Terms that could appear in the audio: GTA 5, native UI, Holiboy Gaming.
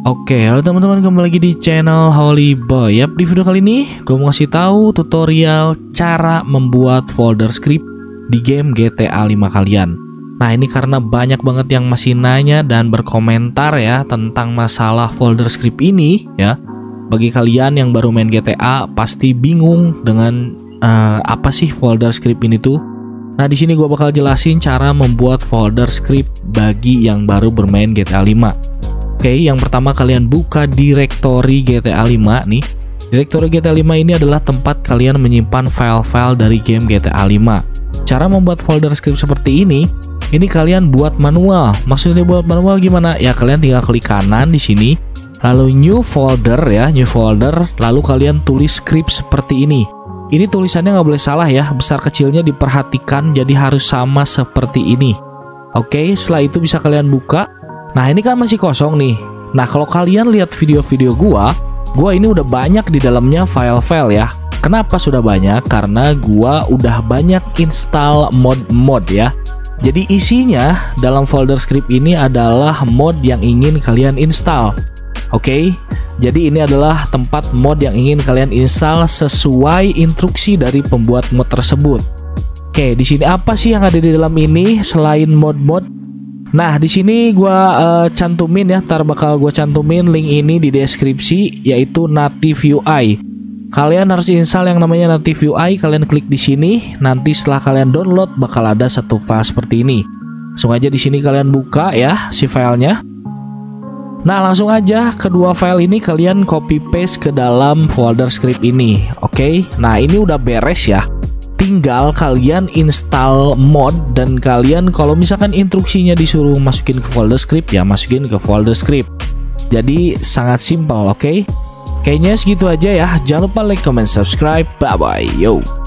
Oke, halo teman-teman, kembali lagi di channel Holiboy. Di video kali ini gue mau ngasih tahu tutorial cara membuat folder script di game GTA 5 kalian. Nah, ini karena banyak banget yang masih nanya dan berkomentar ya tentang masalah folder script ini ya. Bagi kalian yang baru main GTA pasti bingung dengan apa sih folder script ini tuh. Nah, di sini gue bakal jelasin cara membuat folder script bagi yang baru bermain GTA 5. Oke, yang pertama kalian buka direktori GTA 5 nih. Direktori GTA 5 ini adalah tempat kalian menyimpan file-file dari game GTA 5. Cara membuat folder script seperti ini kalian buat manual. Maksudnya buat manual gimana? Ya kalian tinggal klik kanan di sini, lalu new folder ya, new folder, lalu kalian tulis script seperti ini. Ini tulisannya nggak boleh salah ya, besar kecilnya diperhatikan, jadi harus sama seperti ini. Oke, setelah itu bisa kalian buka. Nah, ini kan masih kosong nih. Nah, kalau kalian lihat video-video gua ini udah banyak di dalamnya file-file ya. Kenapa sudah banyak? Karena gua udah banyak install mod-mod ya. Jadi isinya dalam folder script ini adalah mod yang ingin kalian install. Oke, jadi ini adalah tempat mod yang ingin kalian install sesuai instruksi dari pembuat mod tersebut. Oke, di sini apa sih yang ada di dalam ini selain mod-mod? Nah, di sini gua cantumin ya, ntar bakal gua cantumin link ini di deskripsi, yaitu native UI. Kalian harus install yang namanya native UI, kalian klik di sini. Nanti setelah kalian download bakal ada satu file seperti ini. Langsung aja di sini kalian buka ya si filenya. Nah, langsung aja kedua file ini kalian copy paste ke dalam folder script ini. Oke. Nah, ini udah beres ya. Tinggal kalian install mod, dan kalian kalau misalkan instruksinya disuruh masukin ke folder script ya, masukin ke folder script. Jadi sangat simpel, oke? Kayaknya segitu aja ya. Jangan lupa like, comment, subscribe. Bye bye. Yo.